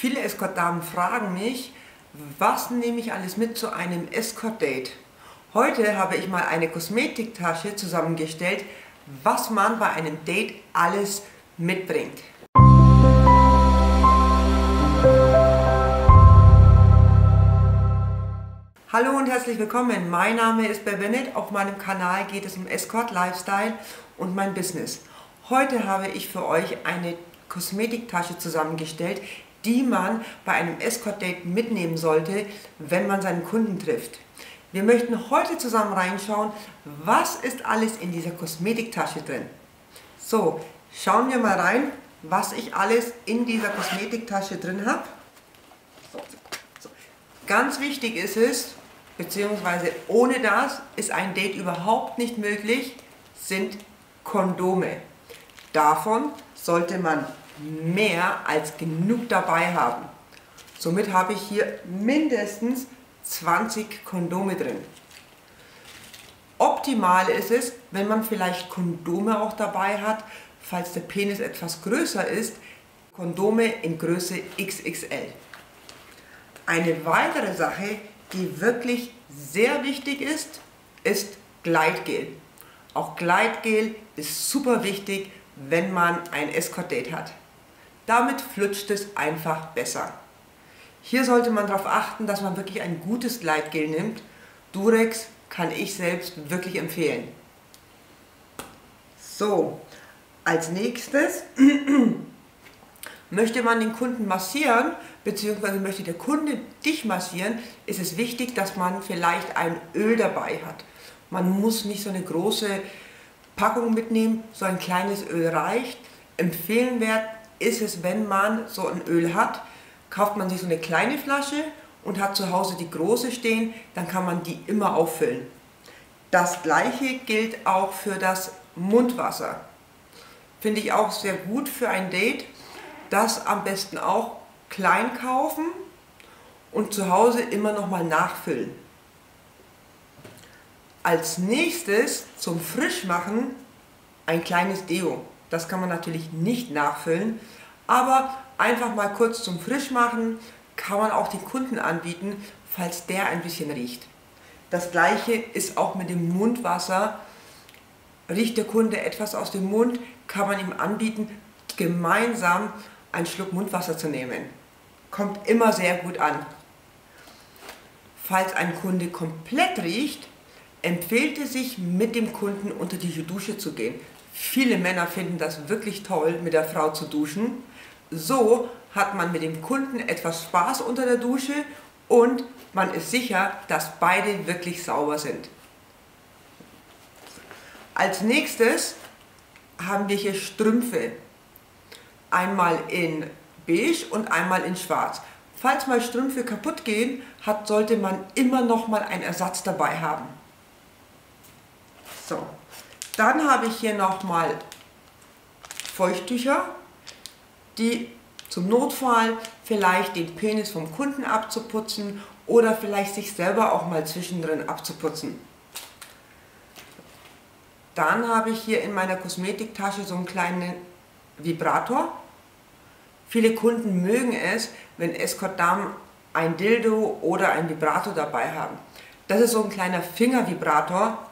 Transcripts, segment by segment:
Viele Escort-Damen fragen mich, was nehme ich alles mit zu einem Escort-Date? Heute habe ich mal eine Kosmetiktasche zusammengestellt, was man bei einem Date alles mitbringt. Hallo und herzlich willkommen, mein Name ist Bell Bennett, auf meinem Kanal geht es um Escort, Lifestyle und mein Business. Heute habe ich für euch eine Kosmetiktasche zusammengestellt, die man bei einem Escort-Date mitnehmen sollte, wenn man seinen Kunden trifft. Wir möchten heute zusammen reinschauen, was ist alles in dieser Kosmetiktasche drin. So, schauen wir mal rein, was ich alles in dieser Kosmetiktasche drin habe. Ganz wichtig ist es, beziehungsweise ohne das ist ein Date überhaupt nicht möglich, sind Kondome. Davon sollte man mehr als genug dabei haben. Somit habe ich hier mindestens 20 Kondome drin. Optimal ist es, wenn man vielleicht Kondome auch dabei hat, falls der Penis etwas größer ist, Kondome in Größe XXL. Eine weitere Sache, die wirklich sehr wichtig ist Gleitgel. Auch Gleitgel ist super wichtig, wenn man ein Escort-Date hat. Damit flutscht es einfach besser. Hier sollte man darauf achten, dass man wirklich ein gutes Gleitgel nimmt. Durex kann ich selbst wirklich empfehlen. So, als nächstes möchte man den Kunden massieren, beziehungsweise möchte der Kunde dich massieren, ist es wichtig, dass man vielleicht ein Öl dabei hat. Man muss nicht so eine große Packung mitnehmen, so ein kleines Öl reicht. Empfehlenswert ist es, wenn man so ein Öl hat, kauft man sich so eine kleine Flasche und hat zu Hause die große stehen, dann kann man die immer auffüllen. Das gleiche gilt auch für das Mundwasser. Finde ich auch sehr gut für ein Date. Das am besten auch klein kaufen und zu Hause immer nochmal nachfüllen. Als nächstes zum Frischmachen ein kleines Deo. Das kann man natürlich nicht nachfüllen, aber einfach mal kurz zum Frischmachen kann man auch den Kunden anbieten, falls der ein bisschen riecht. Das gleiche ist auch mit dem Mundwasser. Riecht der Kunde etwas aus dem Mund, kann man ihm anbieten, gemeinsam einen Schluck Mundwasser zu nehmen. Kommt immer sehr gut an. Falls ein Kunde komplett riecht, empfiehlt es sich, mit dem Kunden unter die Dusche zu gehen. Viele Männer finden das wirklich toll, mit der Frau zu duschen. So hat man mit dem Kunden etwas Spaß unter der Dusche und man ist sicher, dass beide wirklich sauber sind. Als nächstes haben wir hier Strümpfe. Einmal in beige und einmal in schwarz. Falls mal Strümpfe kaputt gehen, sollte man immer noch mal einen Ersatz dabei haben. So, dann habe ich hier noch mal Feuchttücher, die zum Notfall vielleicht den Penis vom Kunden abzuputzen oder vielleicht sich selber auch mal zwischendrin abzuputzen. Dann habe ich hier in meiner Kosmetiktasche so einen kleinen Vibrator. Viele Kunden mögen es, wenn Escort-Damen ein Dildo oder ein Vibrator dabei haben. Das ist so ein kleiner Fingervibrator.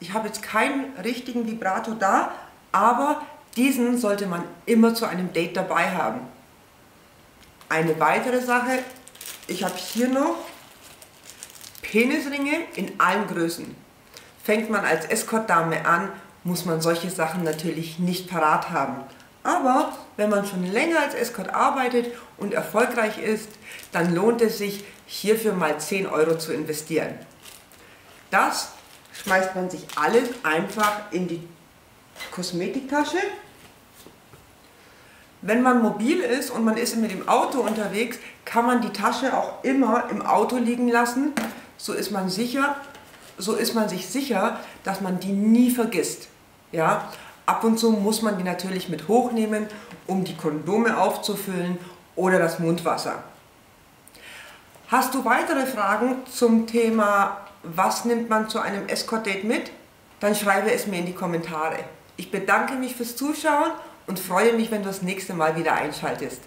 Ich habe jetzt keinen richtigen Vibrator da, aber diesen sollte man immer zu einem Date dabei haben. Eine weitere Sache, ich habe hier noch Penisringe in allen Größen. Fängt man als Escort-Dame an, muss man solche Sachen natürlich nicht parat haben. Aber wenn man schon länger als Escort arbeitet und erfolgreich ist, dann lohnt es sich, hierfür mal 10 Euro zu investieren. Das schmeißt man sich alles einfach in die Kosmetiktasche. Wenn man mobil ist und man ist mit dem Auto unterwegs, kann man die Tasche auch immer im Auto liegen lassen. So ist man sich sicher, dass man die nie vergisst. Ja? Ab und zu muss man die natürlich mit hochnehmen, um die Kondome aufzufüllen oder das Mundwasser. Hast du weitere Fragen zum Thema, was nimmt man zu einem Escort-Date mit? Dann schreibe es mir in die Kommentare. Ich bedanke mich fürs Zuschauen und freue mich, wenn du das nächste Mal wieder einschaltest.